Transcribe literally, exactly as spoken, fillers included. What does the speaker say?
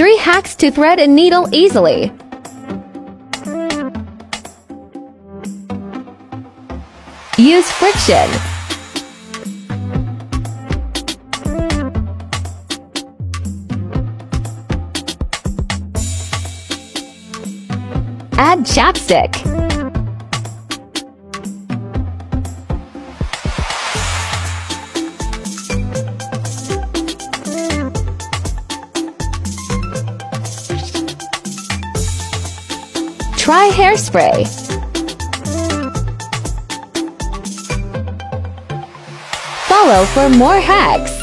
Three hacks to thread a needle easily. Use friction. Add chapstick. Try hairspray. Follow for more hacks.